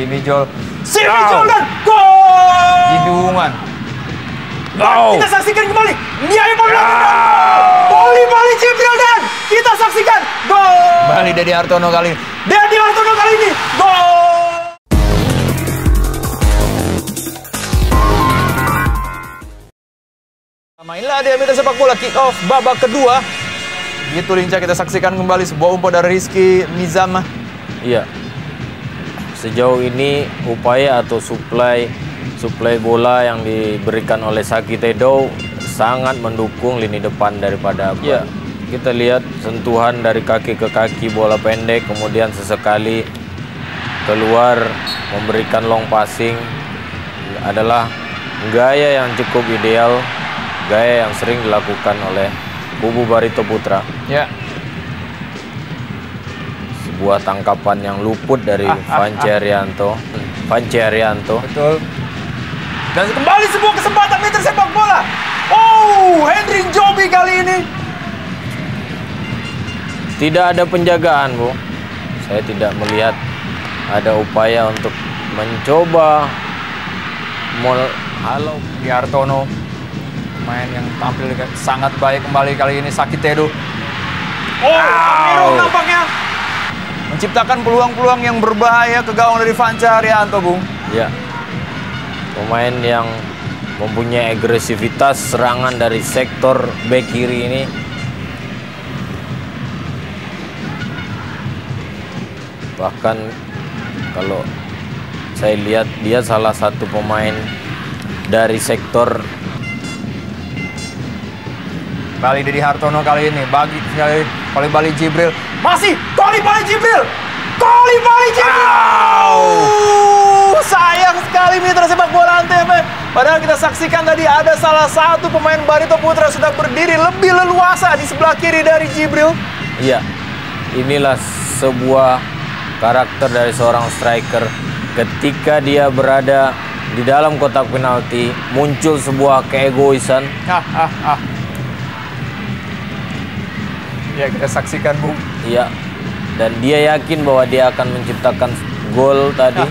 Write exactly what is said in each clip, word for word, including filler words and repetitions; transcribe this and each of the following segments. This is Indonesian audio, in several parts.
Tsimi Joel. Tsimi Joel dan gol! Jibi Wuwungan. Dan kita saksikan kembali. Ndiaye Pape Latyr. Coulibaly Djibril dan kita saksikan gol. Kembali Dedi Hartono kali ini. Dedi Hartono kali ini gol. Mainlah diameter sepak bola kick off babak kedua. Gitu lincah kita saksikan kembali sebuah umpan dari Rizky Mizam. Iya. Sejauh ini upaya atau suplai suplai bola yang diberikan oleh Saki Tedo sangat mendukung lini depan daripada apa. Iya. Kita lihat sentuhan dari kaki ke kaki bola pendek, kemudian sesekali keluar memberikan long passing adalah gaya yang cukup ideal. Gaya yang sering dilakukan oleh Bubu Barito Putra. Ya. Sebuah tangkapan yang luput dari ah, Fance Hariyanto. Fance Hariyanto. Betul. Dan kembali sebuah kesempatan meter sepak bola. Oh, Henry Jobi kali ini. Tidak ada penjagaan, Bu. Saya tidak melihat ada upaya untuk mencoba menghalau Hartono. Main yang tampil sangat baik kembali kali ini Saki Tedo. Oh, Amirul nampaknya menciptakan peluang-peluang yang berbahaya ke gawang dari Fance Hariyanto, Bung. Ya, pemain yang mempunyai agresivitas serangan dari sektor bek kiri ini. Bahkan kalau saya lihat dia salah satu pemain dari sektor. Kali Dedi Hartono kali ini bagi kali Coulibaly Djibril masih Coulibaly Djibril Coulibaly Djibril wow. uh, sayang sekali mitra sepak bola A N T M. Padahal kita saksikan tadi ada salah satu pemain Barito Putra sudah berdiri lebih leluasa di sebelah kiri dari Djibril. Iya, inilah sebuah karakter dari seorang striker. Ketika dia berada di dalam kotak penalti muncul sebuah keegoisan. ah, ah, ah. Ya, kita saksikan, Bung. Iya, dan dia yakin bahwa dia akan menciptakan gol tadi.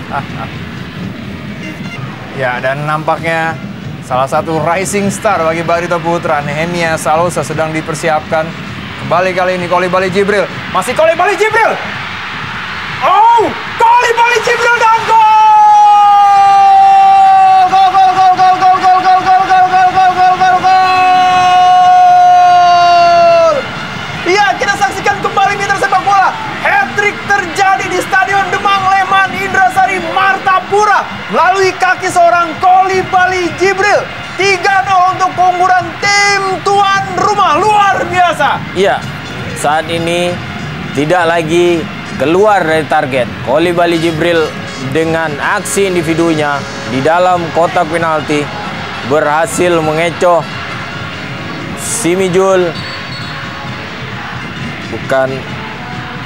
Ya, dan nampaknya salah satu rising star bagi Barito Putra, Nehemia Salosa sedang dipersiapkan. Kembali kali ini Coulibaly Djibril. Masih Coulibaly Djibril. Oh, Coulibaly Djibril dan gol! Gol, gol, gol, gol, gol, gol, gol, gol, gol, gol, gol, gol, gol, gol. Ya, kita saksikan kembali mitra sepak bola. Hat-trick terjadi di Stadion Demang Leman Indrasari Martapura melalui kaki seorang Coulibaly Djibril. tiga nol untuk keunggulan tim tuan rumah. Luar biasa. Iya. Saat ini tidak lagi keluar dari target. Coulibaly Djibril dengan aksi individunya di dalam kotak penalti berhasil mengecoh Tsimi Joel, bukan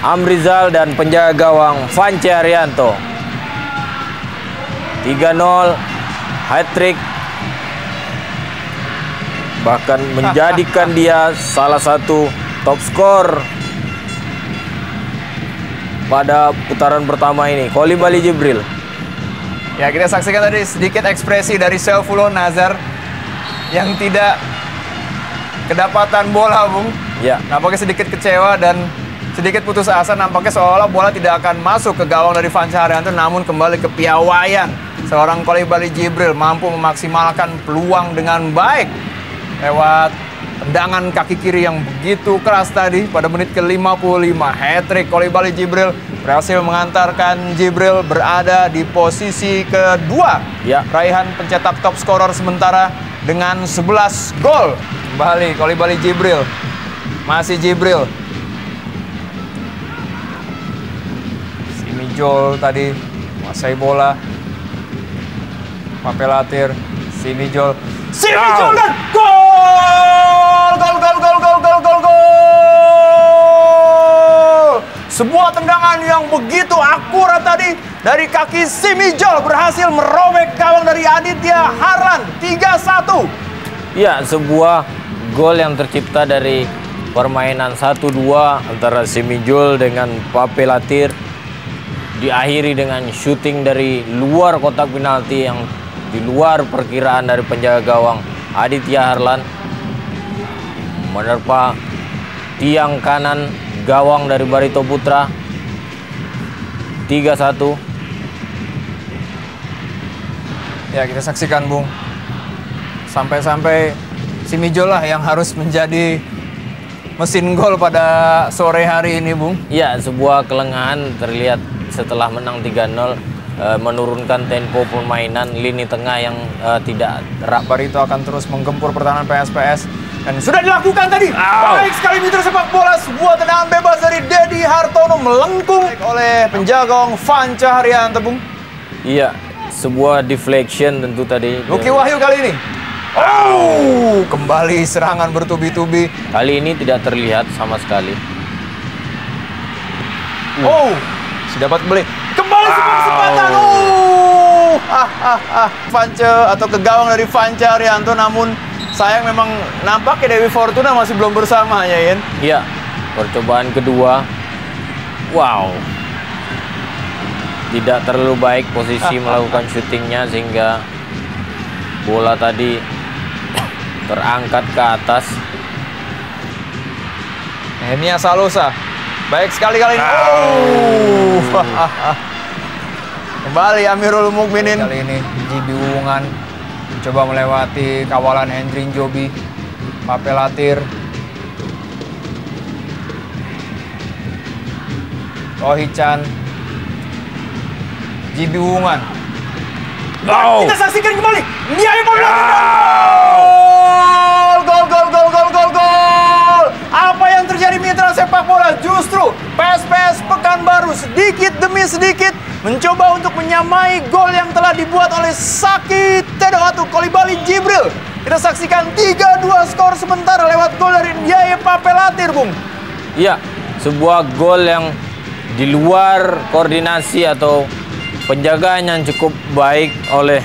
Amrizal, dan penjaga gawang Fance Hariyanto. tiga nol, hat-trick, bahkan menjadikan dia salah satu top skor pada putaran pertama ini, Coulibaly Djibril. Ya, kita saksikan tadi sedikit ekspresi dari Syaifullah Nazar yang tidak kedapatan bola, Bung. Ya, nampaknya sedikit kecewa dan sedikit putus asa, nampaknya seolah bola tidak akan masuk ke gawang dari Fance Hariyanto, namun kembali kepiawaian seorang Coulibaly Djibril mampu memaksimalkan peluang dengan baik lewat tendangan kaki kiri yang begitu keras tadi pada menit ke lima puluh lima. Hat-trick Coulibaly Djibril berhasil mengantarkan Djibril berada di posisi kedua. Ya, raihan pencetak top scorer sementara dengan sebelas gol. Kembali Coulibaly Djibril. Masih Djibril. Tsimi Joel tadi menguasai bola. Pape Latyr, Tsimi Joel. Tsimi Joel dan gol! Gol, gol, gol, gol, gol, gol, gol! Sebuah tendangan yang begitu akurat tadi dari kaki Tsimi Joel berhasil merobek gawang dari Aditya Harlan. tiga satu. Ya, sebuah gol yang tercipta dari permainan satu dua antara Tsimi Joel dengan Pape Latyr. diakhiri dengan syuting dari luar kotak penalti yang di luar perkiraan dari penjaga gawang. Aditya Harlan menerpa tiang kanan gawang dari Barito Putra. Tiga satu. Ya, kita saksikan, Bung, sampai-sampai Simijo lah yang harus menjadi mesin gol pada sore hari ini, Bung. Ya, sebuah kelengahan terlihat setelah menang tiga nol, e, menurunkan tempo permainan lini tengah yang e, tidak rapat. Itu akan terus menggempur pertahanan P S P S dan sudah dilakukan tadi. Oh. Baik sekali meter sepak bola, sebuah tendangan bebas dari Dedi Hartono melengkung oleh penjaga Fance Hariyanto, Bung. Iya, sebuah deflection tentu tadi. Mukki Wahyu kali ini. Oh, kembali serangan bertubi-tubi. Kali ini tidak terlihat sama sekali. Uh. Oh, si dapat beli. Kembali sebuah kesempatan. Oh, ah, ah, ah. Fance atau kegawang dari Fance Hariyanto, namun sayang memang nampaknya Dewi Fortuna masih belum bersama ya, Yen. Iya, percobaan kedua. Wow, tidak terlalu baik posisi ah, melakukan ah, syutingnya sehingga bola tadi terangkat ke atas. Nehemia Salosa baik sekali kali ini. Oh. Kembali Amirul Mukminin kali ini. Jibi Wuwungan coba melewati kawalan Henry Jobi, Pape Latyr. Rohichan, Jibi Wuwungan. Oh. Kita saksikan kembali. Ndiaye Pape Latyr. Gol, gol, gol, gol, gol, gol. Apa yang terjadi mitra sepak bola? Justru P S P S Pekanbaru sedikit demi sedikit mencoba untuk menyamai gol yang telah dibuat oleh Saki Tedo atau Coulibaly Djibril. Kita saksikan tiga dua skor sementara lewat gol dari Ndiaye Pape Latyr, Bung. Iya, sebuah gol yang di luar koordinasi atau penjagaan yang cukup baik oleh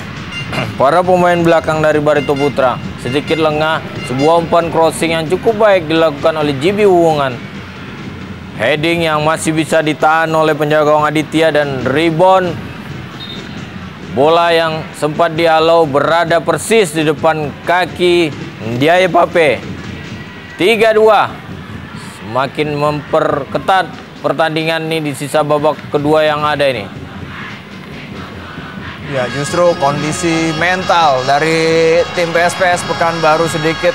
para pemain belakang dari Barito Putra. Sedikit lengah, sebuah umpan crossing yang cukup baik dilakukan oleh Jibi Wuwungan. Heading yang masih bisa ditahan oleh penjaga gawang Aditya dan rebound. Bola yang sempat dihalau berada persis di depan kaki Ndiaye Pape. tiga dua. Semakin memperketat pertandingan ini di sisa babak kedua yang ada ini. Ya, justru kondisi mental dari tim P S P S Pekanbaru sedikit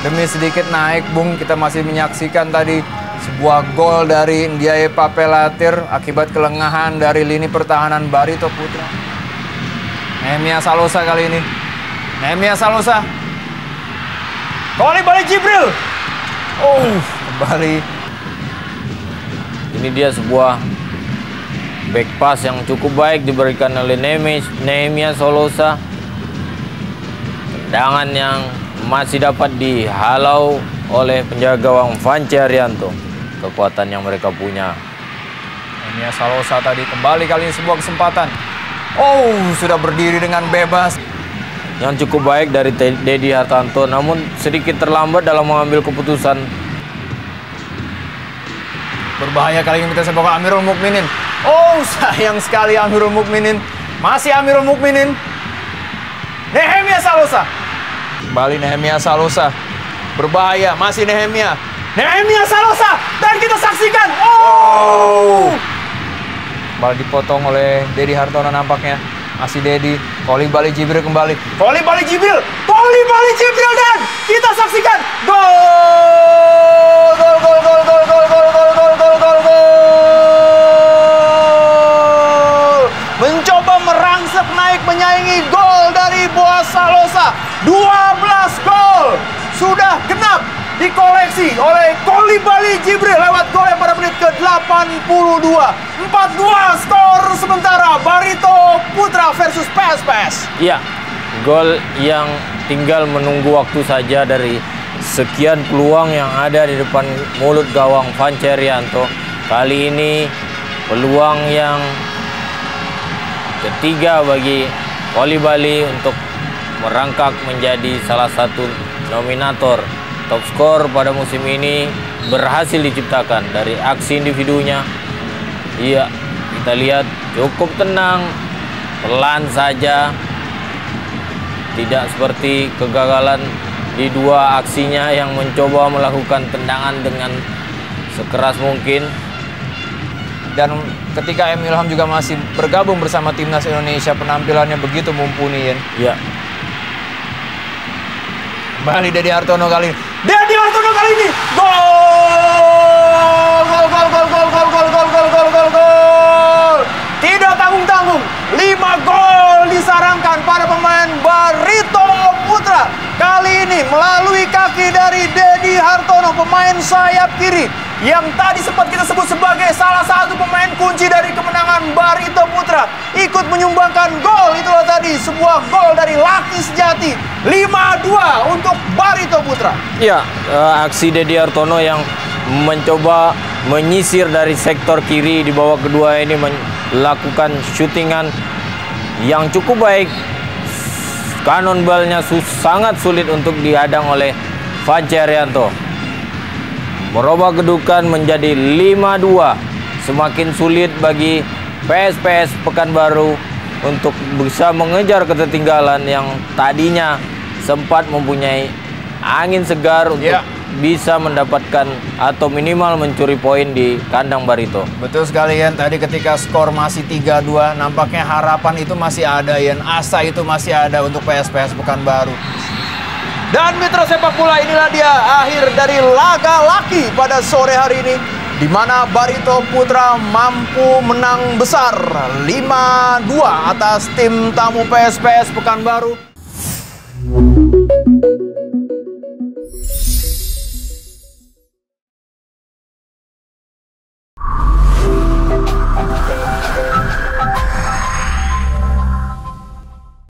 demi sedikit naik, Bung. Kita masih menyaksikan tadi sebuah gol dari Ndiaye Pape Latyr akibat kelengahan dari lini pertahanan Barito Putra. Nehemia Salosa kali ini. Nehemia Salosa. Coulibaly Djibril. Oh, kembali. Ini dia sebuah back pass yang cukup baik diberikan oleh Nehemia Salosa. Tendangan yang masih dapat dihalau oleh penjaga gawang Fance Hariyanto. Kekuatan yang mereka punya. Nehemia Salosa tadi kembali kali ini sebuah kesempatan. Oh, sudah berdiri dengan bebas. Yang cukup baik dari Dedi Hartono, namun sedikit terlambat dalam mengambil keputusan. Berbahaya kali ini kita sepak Amirul Mukminin. Oh, sayang sekali Amirul Mukminin. Masih Amirul Mukminin. Nehemia Salosa. Kembali Nehemia Salosa. Berbahaya, masih Nehemia. Nehemia Salosa. Dan kita saksikan. Oh. Kembali dipotong oleh Dedi Hartono nampaknya. Masih Dedi. Coulibaly Djibril kembali. Coulibaly Djibril. Coulibaly Djibril dan kita saksikan. Gol. Gol, gol, gol, gol, gol, gol, gol, gol, gol, gol, gol. Mencoba merangsek naik menyaingi gol dari Boas Salosa. dua belas gol sudah genap dikoleksi oleh Coulibaly Djibril lewat gol yang pada menit ke delapan puluh dua. empat dua skor sementara Barito Putra versus P S P S. Iya, gol yang tinggal menunggu waktu saja dari sekian peluang yang ada di depan mulut gawang Fance Hariyanto. Kali ini peluang yang ketiga bagi Coulibaly untuk merangkak menjadi salah satu nominator top skor pada musim ini berhasil diciptakan dari aksi individunya. Iya, kita lihat cukup tenang, pelan saja, tidak seperti kegagalan di dua aksinya yang mencoba melakukan tendangan dengan sekeras mungkin. Dan ketika M. Ilham juga masih bergabung bersama timnas Indonesia, penampilannya begitu mumpuni, Yen. Ya. Kembali Dedi Hartono kali ini. Dedi Hartono kali ini. Gol! Gol, gol, gol, gol, gol, gol, gol, gol, gol, gol, gol. Tidak tanggung-tanggung. lima gol disarankan pada pemain Barito Putra. Kali ini melalui kaki dari Dedi Hartono, pemain sayap kiri, yang tadi sempat kita sebut sebagai salah satu pemain kunci dari kemenangan Barito Putra, ikut menyumbangkan gol. Itulah tadi sebuah gol dari laki sejati, lima dua untuk Barito Putra. Ya, aksi Dedi Hartono yang mencoba menyisir dari sektor kiri di bawah kedua ini, melakukan syutingan yang cukup baik. Kanon balnya sangat sulit untuk dihadang oleh Fance Hariyanto. Merubah kedudukan menjadi lima dua. Semakin sulit bagi P S P S Pekanbaru untuk bisa mengejar ketertinggalan yang tadinya sempat mempunyai angin segar untuk yeah. bisa mendapatkan atau minimal mencuri poin di kandang Barito. Betul sekali, Yan. Tadi ketika skor masih tiga dua, nampaknya harapan itu masih ada, Yan. Asa itu masih ada untuk P S P S Pekanbaru. Dan mitra sepak bola, inilah dia akhir dari laga laki pada sore hari ini, di mana Barito Putra mampu menang besar lima dua atas tim tamu P S P S Pekanbaru.